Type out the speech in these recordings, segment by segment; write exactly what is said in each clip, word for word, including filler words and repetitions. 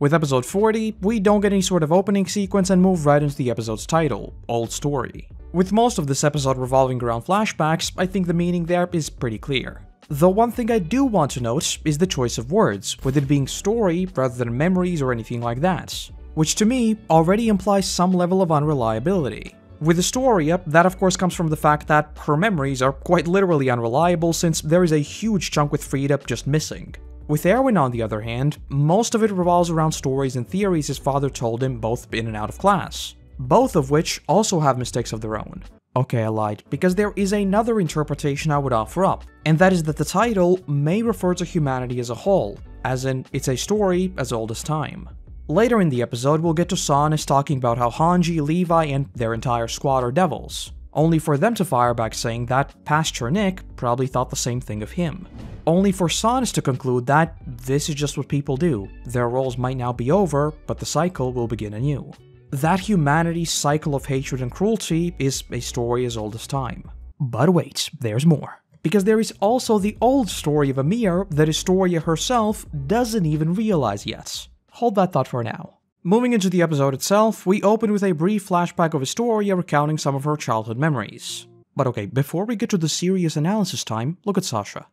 With episode forty, we don't get any sort of opening sequence and move right into the episode's title, Old Story. With most of this episode revolving around flashbacks, I think the meaning there is pretty clear. The one thing I do want to note is the choice of words, with it being story rather than memories or anything like that, which to me already implies some level of unreliability. With Historia, that of course comes from the fact that her memories are quite literally unreliable since there is a huge chunk with Frieda just missing. With Erwin, on the other hand, most of it revolves around stories and theories his father told him both in and out of class, both of which also have mistakes of their own. Okay, I lied, because there is another interpretation I would offer up, and that is that the title may refer to humanity as a whole, as in, it's a story as old as time. Later in the episode, we'll get to Sannes talking about how Hanji, Levi, and their entire squad are devils, only for them to fire back saying that Pastor Nick probably thought the same thing of him. Only for Sannes to conclude that this is just what people do, their roles might now be over, but the cycle will begin anew. That humanity's cycle of hatred and cruelty is a story as old as time. But wait, there's more. Because there is also the old story of Amir that Historia herself doesn't even realize yet. Hold that thought for now. Moving into the episode itself, we open with a brief flashback of Historia recounting some of her childhood memories. But okay, before we get to the serious analysis time, look at Sasha.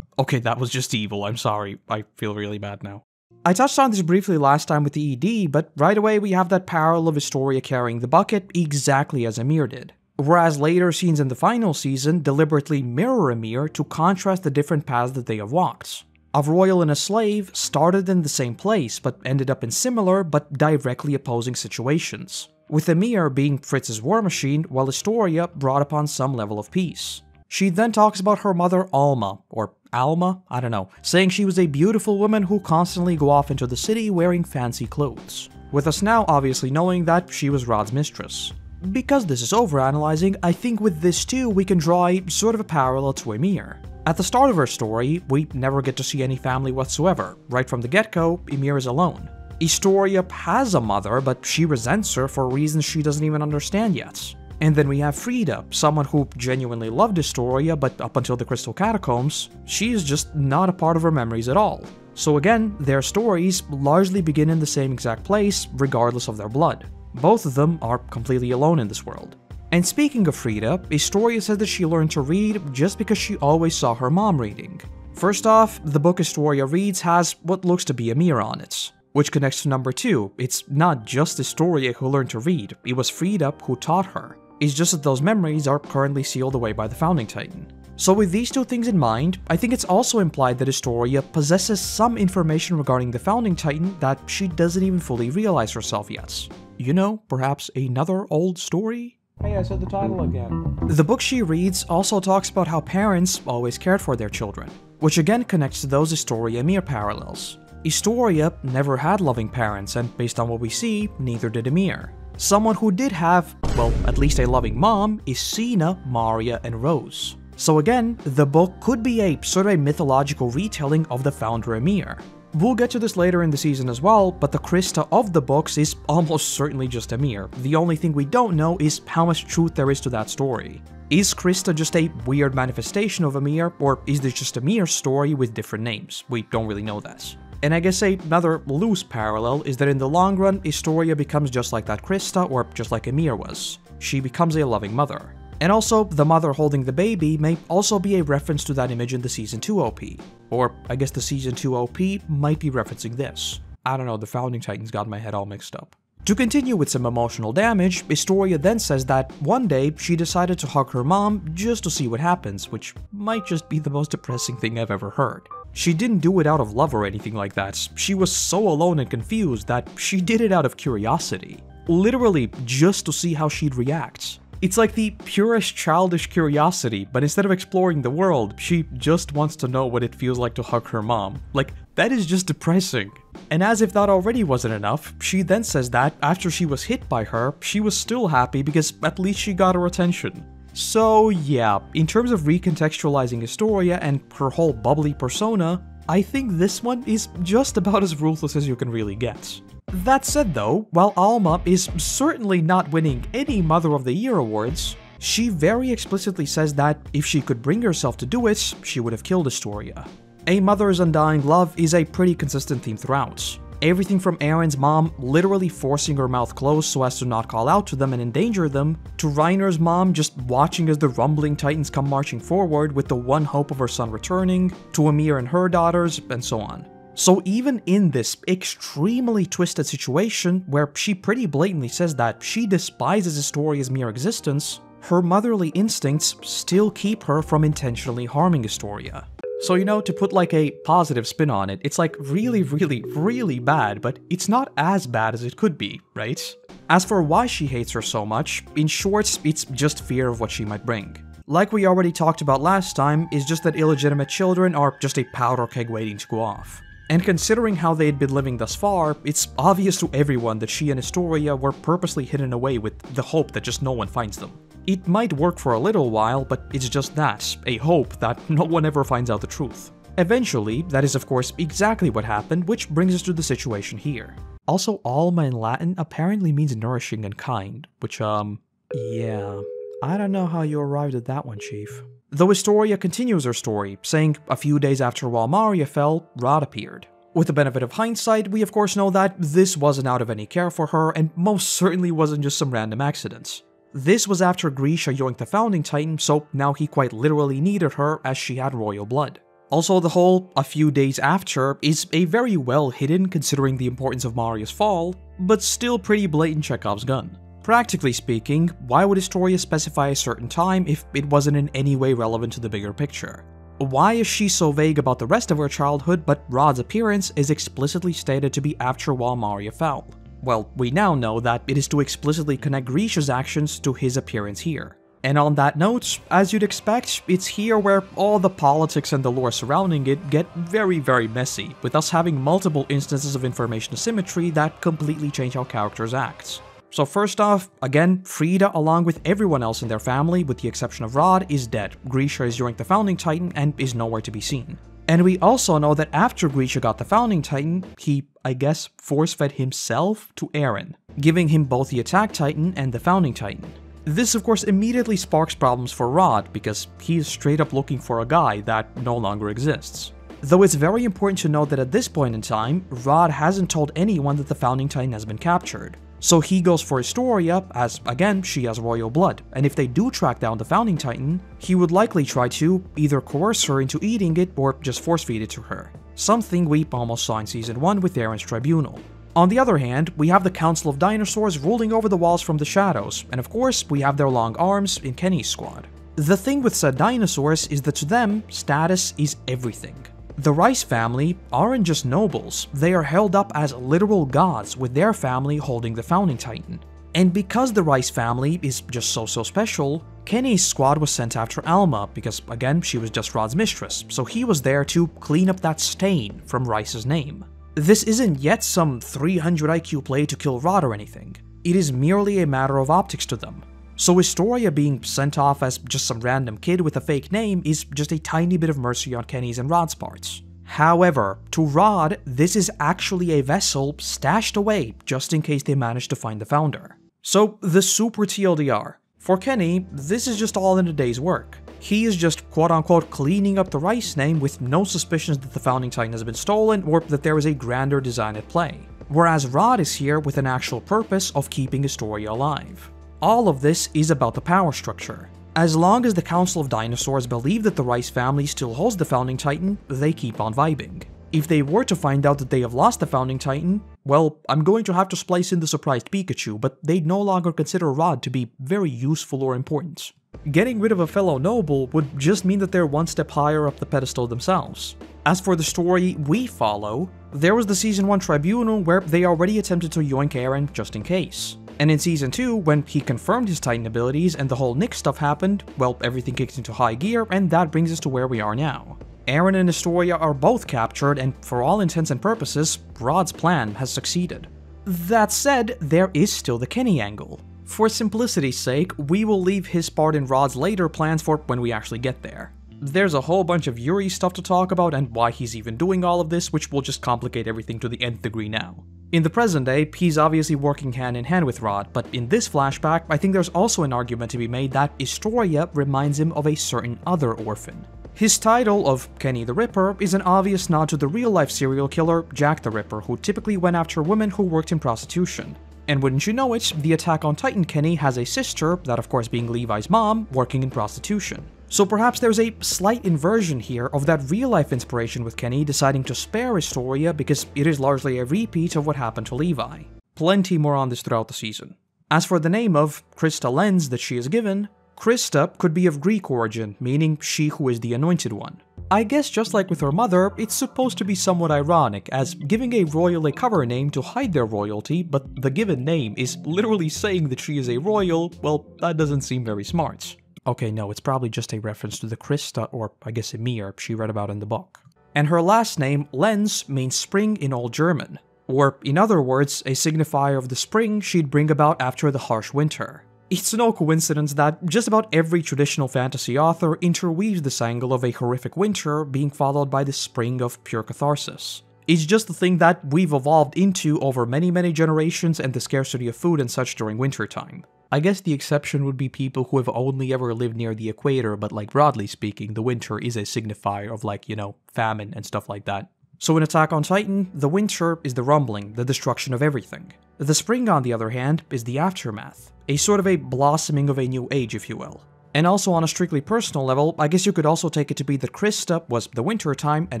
Okay, that was just evil, I'm sorry, I feel really bad now. I touched on this briefly last time with the E D, but right away we have that parallel of Historia carrying the bucket exactly as Amir did. Whereas later scenes in the final season deliberately mirror Amir to contrast the different paths that they have walked. A royal and a slave started in the same place, but ended up in similar, but directly opposing situations, with Amir being Fritz's war machine, while Historia brought upon some level of peace. She then talks about her mother Alma, or Alma, I don't know, saying she was a beautiful woman who constantly go off into the city wearing fancy clothes, with us now obviously knowing that she was Rod's mistress. Because this is overanalyzing, I think with this too we can draw a sort of a parallel to Ymir. At the start of her story, we never get to see any family whatsoever. Right from the get-go, Ymir is alone. Historia has a mother, but she resents her for reasons she doesn't even understand yet. And then we have Frieda, someone who genuinely loved Historia, but up until the Crystal Catacombs, she is just not a part of her memories at all. So again, their stories largely begin in the same exact place, regardless of their blood. Both of them are completely alone in this world. And speaking of Frieda, Historia says that she learned to read just because she always saw her mom reading. First off, the book Historia reads has what looks to be a mirror on it, which connects to number two. It's not just Historia who learned to read, it was Frieda who taught her. It's just that those memories are currently sealed away by the Founding Titan. So with these two things in mind, I think it's also implied that Historia possesses some information regarding the Founding Titan that she doesn't even fully realize herself yet. You know, perhaps another old story? Hey, I said the title again. The book she reads also talks about how parents always cared for their children, which again connects to those Historia-Amir parallels. Historia never had loving parents, and based on what we see, neither did Amir. Someone who did have, well, at least a loving mom is Sina, Maria, and Rose. So again, the book could be a sort of a mythological retelling of the founder Amir. We'll get to this later in the season as well, but the Krista of the books is almost certainly just Amir. The only thing we don't know is how much truth there is to that story. Is Krista just a weird manifestation of Amir, or is this just Amir's story with different names? We don't really know that. And I guess another loose parallel is that in the long run, Historia becomes just like that Krista, or just like Amir was. She becomes a loving mother. And also, the mother holding the baby may also be a reference to that image in the season two O P. Or, I guess the season two O P might be referencing this. I don't know, the Founding Titans got my head all mixed up. To continue with some emotional damage, Historia then says that one day she decided to hug her mom just to see what happens, which might just be the most depressing thing I've ever heard. She didn't do it out of love or anything like that, she was so alone and confused that she did it out of curiosity. Literally, just to see how she'd react. It's like the purest childish curiosity, but instead of exploring the world, she just wants to know what it feels like to hug her mom. Like, that is just depressing. And as if that already wasn't enough, she then says that after she was hit by her, she was still happy because at least she got her attention. So yeah, in terms of recontextualizing Historia and her whole bubbly persona, I think this one is just about as ruthless as you can really get. That said though, while Alma is certainly not winning any Mother of the Year awards, she very explicitly says that if she could bring herself to do it, she would have killed Historia. A mother's undying love is a pretty consistent theme throughout, Everything from Eren's mom literally forcing her mouth closed so as to not call out to them and endanger them, to Reiner's mom just watching as the rumbling titans come marching forward with the one hope of her son returning, to Ymir and her daughters, and so on. So even in this extremely twisted situation, where she pretty blatantly says that she despises Historia's mere existence, her motherly instincts still keep her from intentionally harming Historia. So, you know, to put like a positive spin on it, it's like really, really, really bad, but it's not as bad as it could be, right? As for why she hates her so much, in short, it's just fear of what she might bring. Like we already talked about last time, it's just that illegitimate children are just a powder keg waiting to go off. And considering how they'd been living thus far, it's obvious to everyone that she and Historia were purposely hidden away with the hope that just no one finds them. It might work for a little while, but it's just that, a hope that no one ever finds out the truth. Eventually, that is of course exactly what happened, which brings us to the situation here. Also, Alma in Latin apparently means nourishing and kind, which um, yeah, I don't know how you arrived at that one, Chief. Though Historia continues her story, saying a few days after while Maria fell, Rod appeared. With the benefit of hindsight, we of course know that this wasn't out of any care for her and most certainly wasn't just some random accident. This was after Grisha yoinked the Founding Titan, so now he quite literally needed her as she had royal blood. Also, the whole a few days after is a very well hidden considering the importance of Maria's fall, but still pretty blatant Chekhov's gun. Practically speaking, why would Historia specify a certain time if it wasn't in any way relevant to the bigger picture? Why is she so vague about the rest of her childhood, but Rod's appearance is explicitly stated to be after while Maria fell? Well, we now know that it is to explicitly connect Grisha's actions to his appearance here. And on that note, as you'd expect, it's here where all the politics and the lore surrounding it get very, very messy, with us having multiple instances of information asymmetry that completely change how characters act. So first off, again, Frieda along with everyone else in their family, with the exception of Rod, is dead. Grisha is yoinked the Founding Titan and is nowhere to be seen. And we also know that after Grisha got the Founding Titan, he, I guess, force-fed himself to Eren, giving him both the Attack Titan and the Founding Titan. This of course immediately sparks problems for Rod, because he is straight up looking for a guy that no longer exists. Though it's very important to note that at this point in time, Rod hasn't told anyone that the Founding Titan has been captured. So he goes for Historia, as again, she has royal blood, and if they do track down the Founding Titan, he would likely try to either coerce her into eating it or just force-feed it to her, something we almost saw in Season one with Eren's Tribunal. On the other hand, we have the Council of Dinosaurs ruling over the walls from the shadows, and of course, we have their long arms in Kenny's squad. The thing with said dinosaurs is that to them, status is everything. The Rice family aren't just nobles, they are held up as literal gods with their family holding the Founding Titan. And because the Rice family is just so so special, Kenny's squad was sent after Alma because again she was just Rod's mistress, so he was there to clean up that stain from Rice's name. This isn't yet some three hundred I Q play to kill Rod or anything, it is merely a matter of optics to them. So Historia being sent off as just some random kid with a fake name is just a tiny bit of mercy on Kenny's and Rod's parts. However, to Rod, this is actually a vessel stashed away just in case they manage to find the founder. So the super T L D R. For Kenny, this is just all in a day's work. He is just quote-unquote cleaning up the Rice name with no suspicions that the Founding Titan has been stolen or that there is a grander design at play. Whereas Rod is here with an actual purpose of keeping Historia alive. All of this is about the power structure. As long as the Council of Dinosaurs believe that the Rice family still holds the Founding Titan, they keep on vibing. If they were to find out that they have lost the Founding Titan, well, I'm going to have to splice in the surprised Pikachu, but they no longer consider Rod to be very useful or important. Getting rid of a fellow noble would just mean that they're one step higher up the pedestal themselves. As for the story we follow, there was the Season one Tribunal where they already attempted to yoink Eren just in case. And in Season two, when he confirmed his Titan abilities and the whole Nick stuff happened, well, everything kicked into high gear, and that brings us to where we are now. Eren and Historia are both captured, and for all intents and purposes, Rod's plan has succeeded. That said, there is still the Kenny angle. For simplicity's sake, we will leave his part in Rod's later plans for when we actually get there. There's a whole bunch of Yuri stuff to talk about and why he's even doing all of this, which will just complicate everything to the nth degree now. In the present day, he's obviously working hand in hand with Rod, but in this flashback, I think there's also an argument to be made that Historia reminds him of a certain other orphan. His title of Kenny the Ripper is an obvious nod to the real-life serial killer Jack the Ripper, who typically went after women who worked in prostitution. And wouldn't you know it, the Attack on Titan Kenny has a sister, that of course being Levi's mom, working in prostitution. So perhaps there's a slight inversion here of that real-life inspiration with Kenny deciding to spare Historia because it is largely a repeat of what happened to Levi. Plenty more on this throughout the season. As for the name of Christa Lenz that she is given, Krista could be of Greek origin, meaning she who is the anointed one. I guess just like with her mother, it's supposed to be somewhat ironic, as giving a royal a cover name to hide their royalty, but the given name is literally saying that she is a royal, well, that doesn't seem very smart. Okay, no, it's probably just a reference to the Krista, or I guess Ymir, she read about in the book. And her last name, Lenz, means spring in Old German, or in other words, a signifier of the spring she'd bring about after the harsh winter. It's no coincidence that just about every traditional fantasy author interweaves this angle of a horrific winter being followed by the spring of pure catharsis. It's just the thing that we've evolved into over many many generations and the scarcity of food and such during wintertime. I guess the exception would be people who have only ever lived near the equator, but like broadly speaking, the winter is a signifier of like, you know, famine and stuff like that. So in Attack on Titan, the winter is the rumbling, the destruction of everything. The spring, on the other hand, is the aftermath, a sort of a blossoming of a new age, if you will. And also on a strictly personal level, I guess you could also take it to be that Krista was the winter time and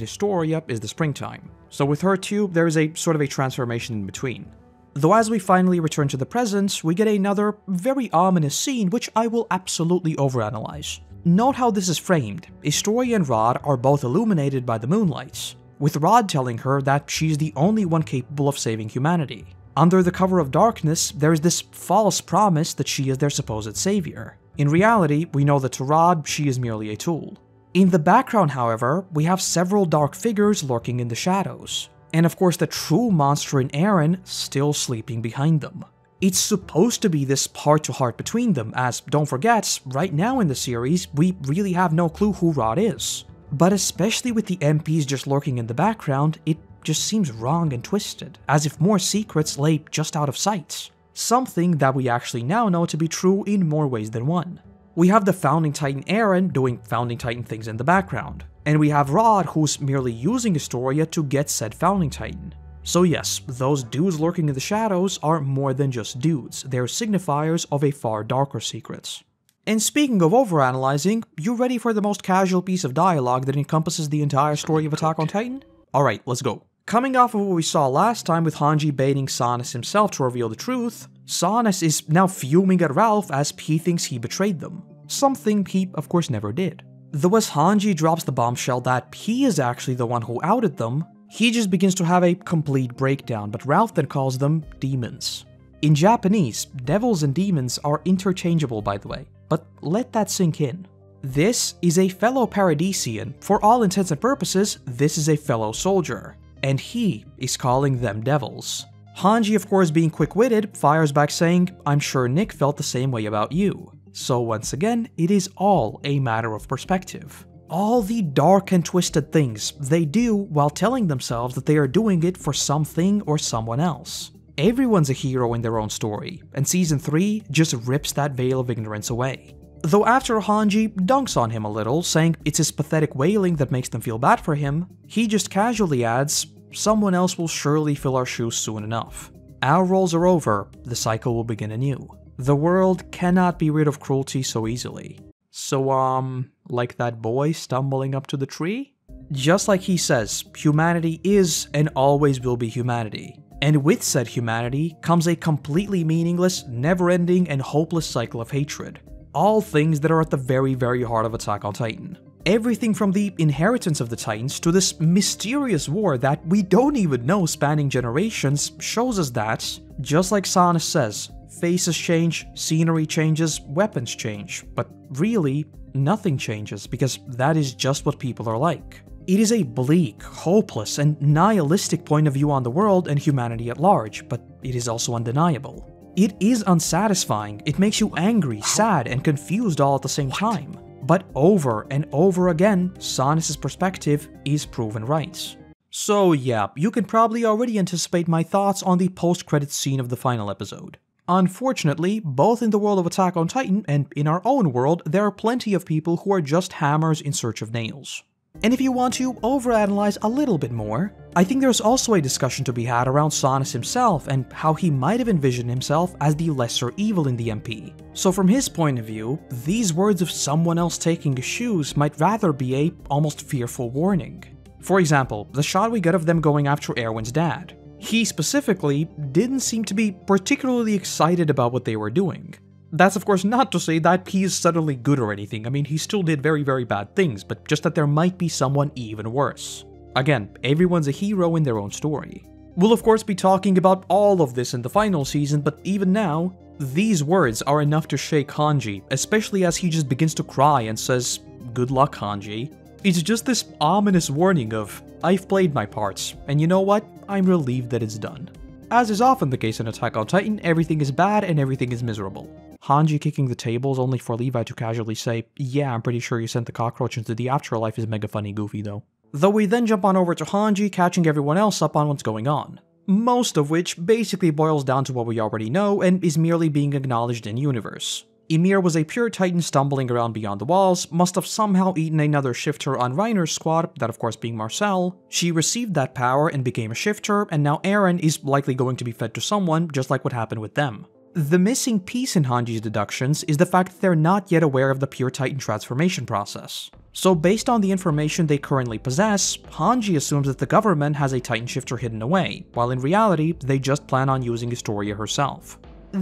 Historia is the springtime. So with her too, there is a sort of a transformation in between. Though as we finally return to the present, we get another very ominous scene which I will absolutely overanalyze. Note how this is framed. Historia and Rod are both illuminated by the moonlights, with Rod telling her that she's the only one capable of saving humanity. Under the cover of darkness, there is this false promise that she is their supposed savior. In reality, we know that to Rod, she is merely a tool. In the background, however, we have several dark figures lurking in the shadows, and of course the true monster in Eren still sleeping behind them. It's supposed to be this heart-to-heart between them, as don't forget, right now in the series, we really have no clue who Rod is. But especially with the M Ps just lurking in the background, it just seems wrong and twisted, as if more secrets lay just out of sight. Something that we actually now know to be true in more ways than one. We have the Founding Titan Eren doing Founding Titan things in the background, and we have Rod who's merely using Historia to get said Founding Titan. So yes, those dudes lurking in the shadows are more than just dudes, they're signifiers of a far darker secret. And speaking of overanalyzing, you ready for the most casual piece of dialogue that encompasses the entire story of Attack on Titan? Alright, let's go. Coming off of what we saw last time with Hanji baiting Sannes himself to reveal the truth, Sannes is now fuming at Ralph as he thinks he betrayed them. Something he, of course, never did. Though as Hanji drops the bombshell that he is actually the one who outed them, he just begins to have a complete breakdown, but Ralph then calls them demons. In Japanese, devils and demons are interchangeable, by the way. But let that sink in. This is a fellow Paradisian. For all intents and purposes, this is a fellow soldier, and he is calling them devils. Hanji, of course being quick-witted, fires back saying, "I'm sure Nick felt the same way about you." So once again, it is all a matter of perspective. All the dark and twisted things they do while telling themselves that they are doing it for something or someone else. Everyone's a hero in their own story, and Season three just rips that veil of ignorance away. Though after Hanji dunks on him a little, saying it's his pathetic wailing that makes them feel bad for him, he just casually adds, "Someone else will surely fill our shoes soon enough. Our roles are over, the cycle will begin anew. The world cannot be rid of cruelty so easily." So um, like that boy stumbling up to the tree? Just like he says, humanity is and always will be humanity. And with said humanity comes a completely meaningless, never-ending, and hopeless cycle of hatred. All things that are at the very, very heart of Attack on Titan. Everything from the inheritance of the Titans to this mysterious war that we don't even know spanning generations shows us that, just like Sannes says, faces change, scenery changes, weapons change, but really, nothing changes because that is just what people are like. It is a bleak, hopeless, and nihilistic point of view on the world and humanity at large, but it is also undeniable. It is unsatisfying, it makes you angry, sad, and confused all at the same time. But over and over again, Sannes' perspective is proven right. So yeah, you can probably already anticipate my thoughts on the post-credits scene of the final episode. Unfortunately, both in the world of Attack on Titan and in our own world, there are plenty of people who are just hammers in search of nails. And if you want to overanalyze a little bit more, I think there's also a discussion to be had around Sannes himself and how he might have envisioned himself as the lesser evil in the M P. So from his point of view, these words of someone else taking his shoes might rather be a almost fearful warning. For example, the shot we get of them going after Erwin's dad. He specifically didn't seem to be particularly excited about what they were doing. That's of course not to say that he is suddenly good or anything. I mean, he still did very, very bad things, but just that there might be someone even worse. Again, everyone's a hero in their own story. We'll of course be talking about all of this in the final season, but even now, these words are enough to shake Hanji, especially as he just begins to cry and says, "Good luck, Hanji." It's just this ominous warning of, I've played my parts, and you know what? I'm relieved that it's done. As is often the case in Attack on Titan, everything is bad and everything is miserable. Hanji kicking the tables only for Levi to casually say, yeah, I'm pretty sure you sent the cockroach into the afterlife is mega funny goofy though. Though we then jump on over to Hanji catching everyone else up on what's going on. Most of which basically boils down to what we already know and is merely being acknowledged in universe. Ymir was a pure titan stumbling around beyond the walls, must have somehow eaten another shifter on Reiner's squad, that of course being Marcel. She received that power and became a shifter, and now Eren is likely going to be fed to someone, just like what happened with them. The missing piece in Hanji's deductions is the fact that they're not yet aware of the pure titan transformation process. So based on the information they currently possess, Hanji assumes that the government has a titan shifter hidden away, while in reality, they just plan on using Historia herself.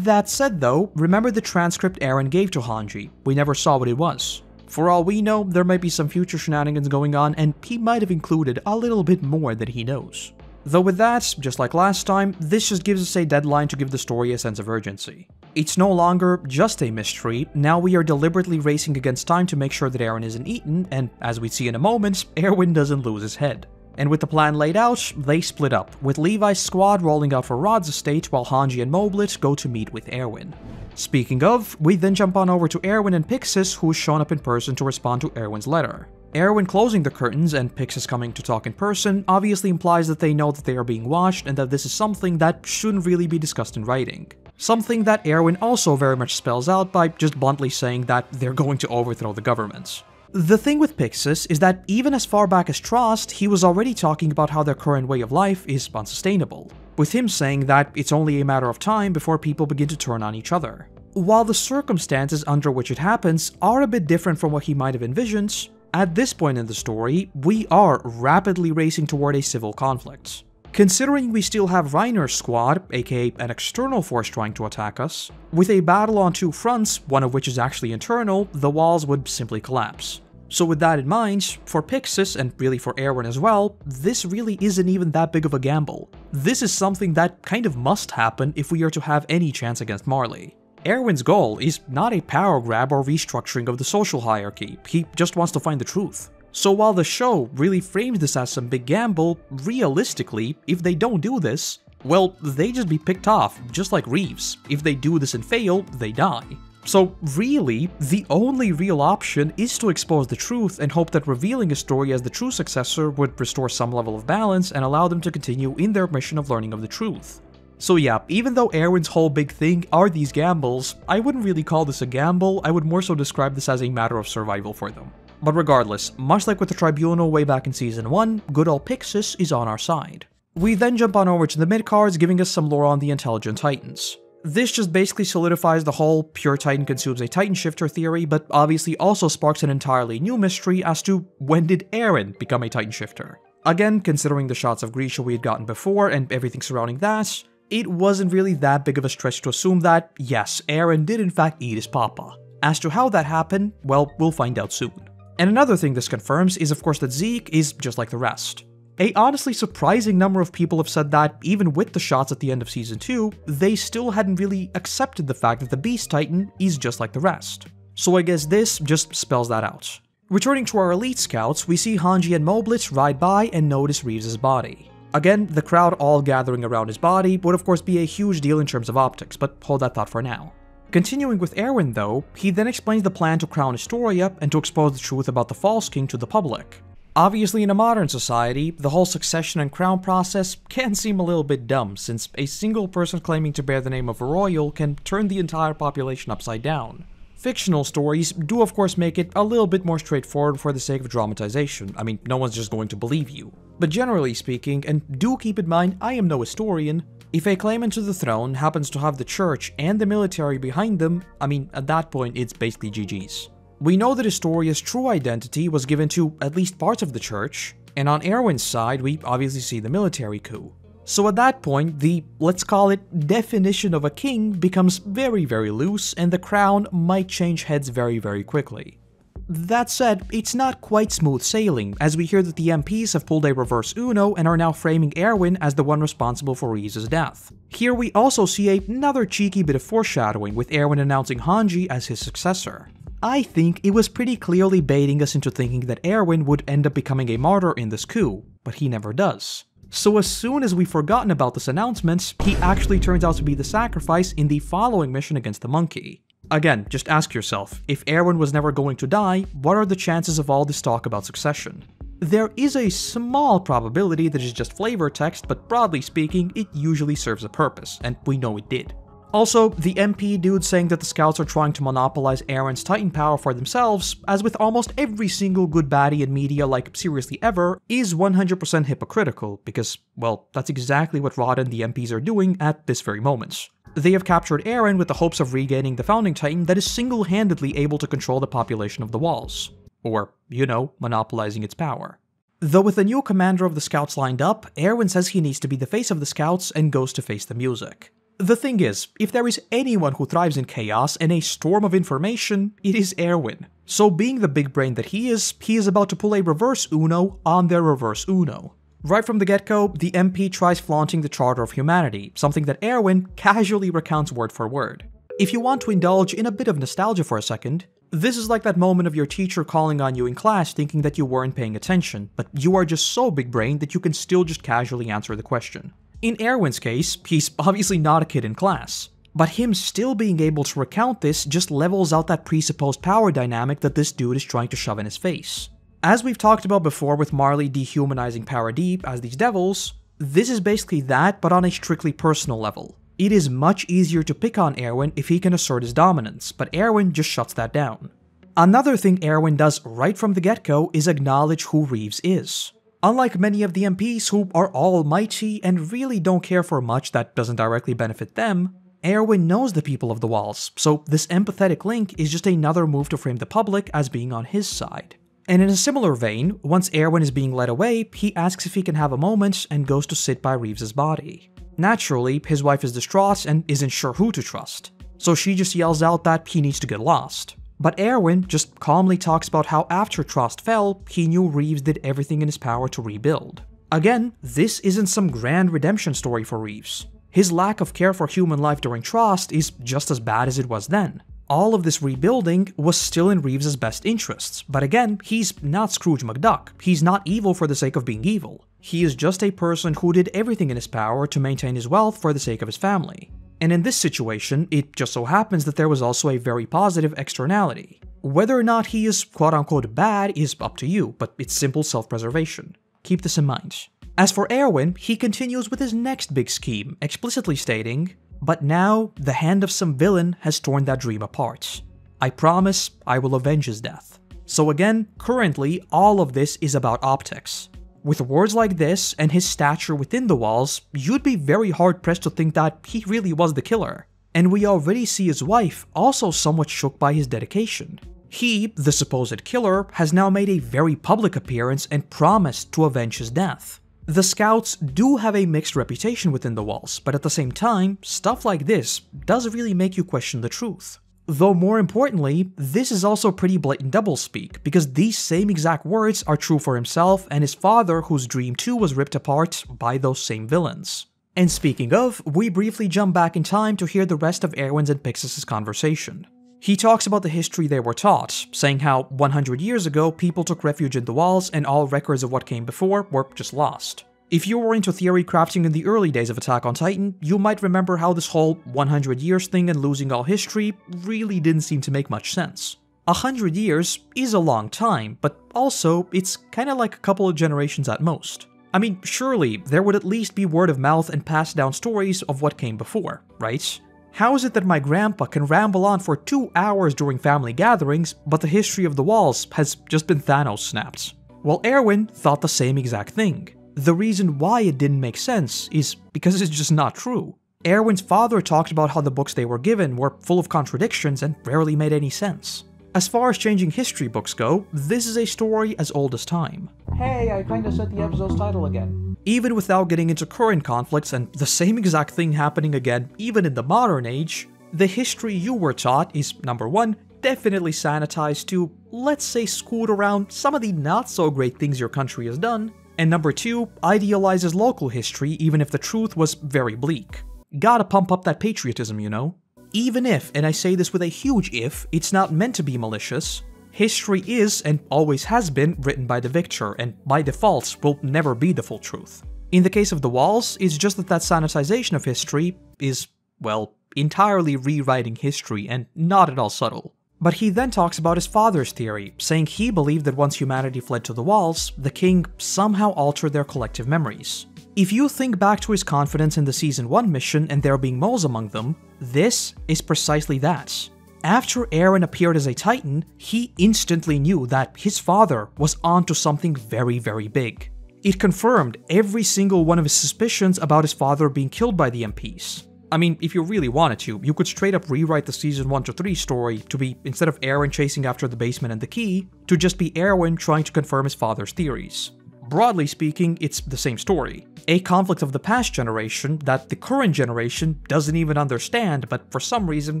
That said though, remember the transcript Eren gave to Hanji. We never saw what it was. For all we know, there might be some future shenanigans going on and he might have included a little bit more than he knows. Though with that, just like last time, this just gives us a deadline to give the story a sense of urgency. It's no longer just a mystery, now we are deliberately racing against time to make sure that Eren isn't eaten, and as we see in a moment, Erwin doesn't lose his head. And with the plan laid out, they split up, with Levi's squad rolling out for Rod's estate while Hanji and Moblit go to meet with Erwin. Speaking of, we then jump on over to Erwin and Pyxis, who's shown up in person to respond to Erwin's letter. Erwin closing the curtains and Pyxis coming to talk in person obviously implies that they know that they are being watched and that this is something that shouldn't really be discussed in writing. Something that Erwin also very much spells out by just bluntly saying that they're going to overthrow the government. The thing with Pyxis is that even as far back as Trost, he was already talking about how their current way of life is unsustainable, with him saying that it's only a matter of time before people begin to turn on each other. While the circumstances under which it happens are a bit different from what he might have envisioned, at this point in the story, we are rapidly racing toward a civil conflict. Considering we still have Reiner's squad, aka an external force trying to attack us, with a battle on two fronts, one of which is actually internal, the walls would simply collapse. So with that in mind, for Pyxis, and really for Erwin as well, this really isn't even that big of a gamble. This is something that kind of must happen if we are to have any chance against Marley. Erwin's goal is not a power grab or restructuring of the social hierarchy, he just wants to find the truth. So while the show really frames this as some big gamble, realistically, if they don't do this, well, they just be picked off, just like Reeves. If they do this and fail, they die. So really, the only real option is to expose the truth and hope that revealing Historia as the true successor would restore some level of balance and allow them to continue in their mission of learning of the truth. So yeah, even though Erwin's whole big thing are these gambles, I wouldn't really call this a gamble, I would more so describe this as a matter of survival for them. But regardless, much like with the Tribunal way back in Season one, good old Pyxis is on our side. We then jump on over to the mid-cards, giving us some lore on the Intelligent Titans. This just basically solidifies the whole pure titan consumes a titan shifter theory, but obviously also sparks an entirely new mystery as to when did Eren become a titan shifter. Again, considering the shots of Grisha we had gotten before and everything surrounding that, it wasn't really that big of a stretch to assume that, yes, Eren did in fact eat his papa. As to how that happened, well, we'll find out soon. And another thing this confirms is of course that Zeke is just like the rest. A honestly surprising number of people have said that, even with the shots at the end of Season two, they still hadn't really accepted the fact that the Beast Titan is just like the rest. So I guess this just spells that out. Returning to our elite scouts, we see Hanji and Moblit ride by and notice Reeves' body. Again, the crowd all gathering around his body would of course be a huge deal in terms of optics, but hold that thought for now. Continuing with Erwin though, he then explains the plan to crown Historia and to expose the truth about the False King to the public. Obviously, in a modern society, the whole succession and crown process can seem a little bit dumb, since a single person claiming to bear the name of a royal can turn the entire population upside down. Fictional stories do of course make it a little bit more straightforward for the sake of dramatization. I mean, no one's just going to believe you. But generally speaking, and do keep in mind I am no historian, if a claimant to the throne happens to have the church and the military behind them, I mean, at that point it's basically G G's. We know that Historia's true identity was given to at least parts of the church, and on Erwin's side we obviously see the military coup. So at that point, the, let's call it, definition of a king becomes very very loose, and the crown might change heads very very quickly. That said, it's not quite smooth sailing, as we hear that the M Ps have pulled a reverse Uno and are now framing Erwin as the one responsible for Reeves' death. Here we also see another cheeky bit of foreshadowing, with Erwin announcing Hanji as his successor. I think it was pretty clearly baiting us into thinking that Erwin would end up becoming a martyr in this coup, but he never does. So as soon as we've forgotten about this announcement, he actually turns out to be the sacrifice in the following mission against the monkey. Again, just ask yourself, if Erwin was never going to die, what are the chances of all this talk about succession? There is a small probability that it's just flavor text, but broadly speaking, it usually serves a purpose, and we know it did. Also, the M P dude saying that the scouts are trying to monopolize Eren's Titan power for themselves, as with almost every single good baddie in media like seriously ever, is one hundred percent hypocritical, because, well, that's exactly what Rod and the M Ps are doing at this very moment. They have captured Eren with the hopes of regaining the Founding Titan that is single-handedly able to control the population of the Walls. Or, you know, monopolizing its power. Though with the new commander of the scouts lined up, Erwin says he needs to be the face of the scouts and goes to face the music. The thing is, if there is anyone who thrives in chaos and a storm of information, it is Erwin. So being the big brain that he is, he is about to pull a reverse Uno on their reverse Uno. Right from the get-go, the M P tries flaunting the Charter of Humanity, something that Erwin casually recounts word for word. If you want to indulge in a bit of nostalgia for a second, this is like that moment of your teacher calling on you in class thinking that you weren't paying attention, but you are just so big-brained that you can still just casually answer the question. In Erwin's case, he's obviously not a kid in class, but him still being able to recount this just levels out that presupposed power dynamic that this dude is trying to shove in his face. As we've talked about before with Marley dehumanizing Paradis as these devils, this is basically that but on a strictly personal level. It is much easier to pick on Erwin if he can assert his dominance, but Erwin just shuts that down. Another thing Erwin does right from the get-go is acknowledge who Reeves is. Unlike many of the M Ps who are almighty and really don't care for much that doesn't directly benefit them, Erwin knows the people of the Walls, so this empathetic link is just another move to frame the public as being on his side. And in a similar vein, once Erwin is being led away, he asks if he can have a moment and goes to sit by Reeves' body. Naturally, his wife is distraught and isn't sure who to trust, so she just yells out that he needs to get lost. But Erwin just calmly talks about how after Trost fell, he knew Reeves did everything in his power to rebuild. Again, this isn't some grand redemption story for Reeves. His lack of care for human life during Trost is just as bad as it was then. All of this rebuilding was still in Reeves' best interests, but again, he's not Scrooge McDuck, he's not evil for the sake of being evil. He is just a person who did everything in his power to maintain his wealth for the sake of his family. And in this situation, it just so happens that there was also a very positive externality. Whether or not he is quote-unquote bad is up to you, but it's simple self-preservation. Keep this in mind. As for Erwin, he continues with his next big scheme, explicitly stating, "But now, the hand of some villain has torn that dream apart. I promise I will avenge his death." So again, currently, all of this is about optics. With words like this, and his stature within the Walls, you'd be very hard-pressed to think that he really was the killer. And we already see his wife also somewhat shook by his dedication. He, the supposed killer, has now made a very public appearance and promised to avenge his death. The scouts do have a mixed reputation within the Walls, but at the same time, stuff like this does really make you question the truth. Though more importantly, this is also pretty blatant doublespeak, because these same exact words are true for himself and his father, whose dream too was ripped apart by those same villains. And speaking of, we briefly jump back in time to hear the rest of Erwin's and Pyxis' conversation. He talks about the history they were taught, saying how one hundred years ago people took refuge in the Walls and all records of what came before were just lost. If you were into theory crafting in the early days of Attack on Titan, you might remember how this whole one hundred years thing and losing all history really didn't seem to make much sense. A hundred years is a long time, but also it's kinda like a couple of generations at most. I mean, surely there would at least be word of mouth and passed down stories of what came before, right? How is it that my grandpa can ramble on for two hours during family gatherings, but the history of the walls has just been Thanos snapped? Well, Erwin thought the same exact thing. The reason why it didn't make sense is because it's just not true. Erwin's father talked about how the books they were given were full of contradictions and rarely made any sense. As far as changing history books go, this is a story as old as time. Hey, I kinda said the episode's title again. Even without getting into current conflicts and the same exact thing happening again even in the modern age, the history you were taught is, number one, definitely sanitized to, let's say, scoot around some of the not-so-great things your country has done, and number two, idealizes local history even if the truth was very bleak. Gotta pump up that patriotism, you know? Even if, and I say this with a huge if, it's not meant to be malicious, history is, and always has been, written by the victor, and by default will never be the full truth. In the case of the walls, it's just that that sanitization of history is, well, entirely rewriting history and not at all subtle. But he then talks about his father's theory, saying he believed that once humanity fled to the walls, the king somehow altered their collective memories. If you think back to his confidence in the Season one mission and there being moles among them, this is precisely that. After Eren appeared as a Titan, he instantly knew that his father was onto something very, very big. It confirmed every single one of his suspicions about his father being killed by the M Ps. I mean, if you really wanted to, you could straight up rewrite the Season one to three story to be, instead of Eren chasing after the basement and the key, to just be Erwin trying to confirm his father's theories. Broadly speaking, it's the same story. A conflict of the past generation that the current generation doesn't even understand but for some reason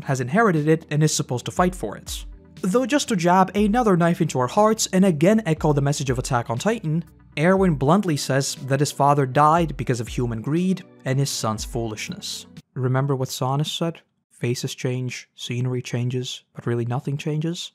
has inherited it and is supposed to fight for it. Though just to jab another knife into our hearts and again echo the message of Attack on Titan, Erwin bluntly says that his father died because of human greed and his son's foolishness. Remember what Sannes said? Faces change, scenery changes, but really nothing changes?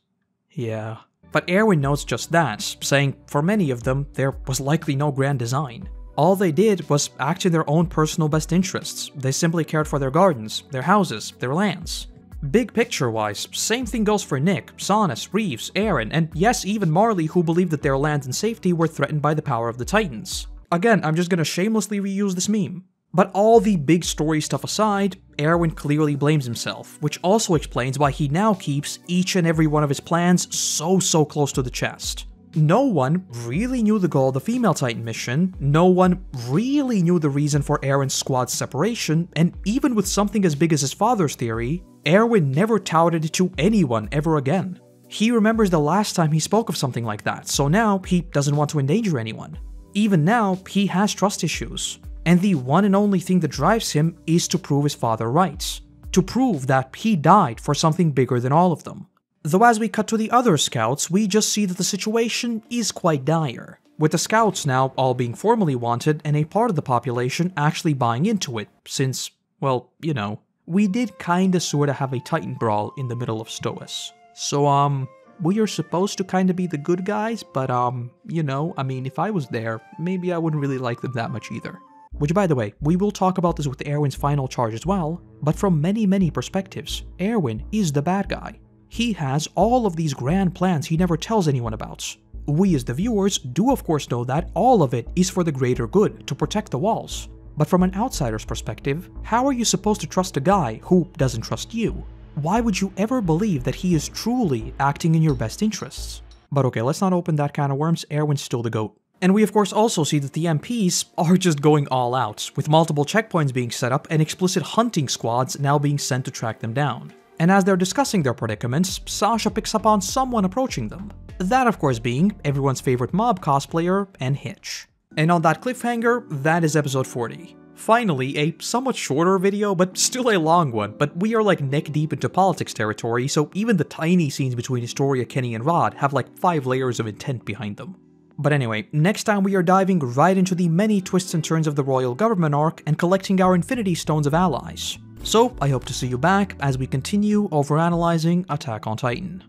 Yeah. But Erwin notes just that, saying for many of them, there was likely no grand design. All they did was act in their own personal best interests. They simply cared for their gardens, their houses, their lands. Big picture-wise, same thing goes for Nick, Sannes, Reeves, Eren, and yes, even Marley, who believed that their lands and safety were threatened by the power of the Titans. Again, I'm just gonna shamelessly reuse this meme. But all the big story stuff aside, Erwin clearly blames himself, which also explains why he now keeps each and every one of his plans so so close to the chest. No one really knew the goal of the female Titan mission, no one really knew the reason for Eren's squad's separation, and even with something as big as his father's theory, Erwin never touted it to anyone ever again. He remembers the last time he spoke of something like that, so now he doesn't want to endanger anyone. Even now, he has trust issues. And the one and only thing that drives him is to prove his father right. To prove that he died for something bigger than all of them. Though as we cut to the other scouts, we just see that the situation is quite dire. With the scouts now all being formally wanted and a part of the population actually buying into it, since, well, you know, we did kinda sorta have a Titan brawl in the middle of Stoas. So, um, we are supposed to kinda be the good guys, but, um, you know, I mean, if I was there, maybe I wouldn't really like them that much either. Which, by the way, we will talk about this with Erwin's final charge as well, but from many, many perspectives, Erwin is the bad guy. He has all of these grand plans he never tells anyone about. We as the viewers do of course know that all of it is for the greater good, to protect the walls. But from an outsider's perspective, how are you supposed to trust a guy who doesn't trust you? Why would you ever believe that he is truly acting in your best interests? But okay, let's not open that can of worms, Erwin's still the GOAT. And we of course also see that the M Ps are just going all out, with multiple checkpoints being set up and explicit hunting squads now being sent to track them down. And as they're discussing their predicaments, Sasha picks up on someone approaching them. That of course being everyone's favorite mob cosplayer and Hitch. And on that cliffhanger, that is episode forty. Finally, a somewhat shorter video, but still a long one, but we are like neck deep into politics territory, so even the tiny scenes between Historia, Kenny, and Rod have like five layers of intent behind them. But anyway, next time we are diving right into the many twists and turns of the royal government arc and collecting our infinity stones of allies. So, I hope to see you back as we continue overanalyzing Attack on Titan.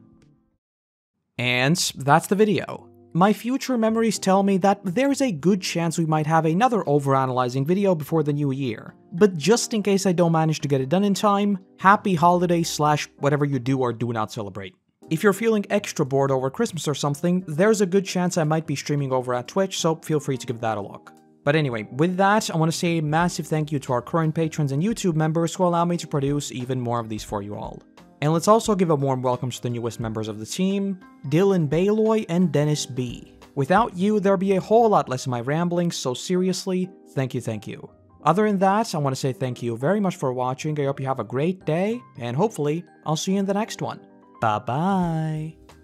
And that's the video. My future memories tell me that there's a good chance we might have another overanalyzing video before the new year. But just in case I don't manage to get it done in time, happy holidays slash whatever you do or do not celebrate. If you're feeling extra bored over Christmas or something, there's a good chance I might be streaming over at Twitch, so feel free to give that a look. But anyway, with that, I want to say a massive thank you to our current patrons and YouTube members who allow me to produce even more of these for you all. And let's also give a warm welcome to the newest members of the team, Dylan Bayloy and Dennis B. Without you, there'd be a whole lot less of my ramblings, so seriously, thank you, thank you. Other than that, I want to say thank you very much for watching, I hope you have a great day, and hopefully, I'll see you in the next one. Bye-bye!